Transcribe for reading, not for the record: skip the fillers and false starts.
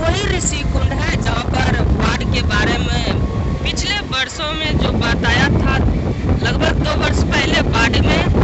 वही ऋषिकुंड है जहाँ पर बाढ़ के बारे में पिछले वर्षों में जो बताया था, लगभग 2 वर्ष पहले बाढ़ में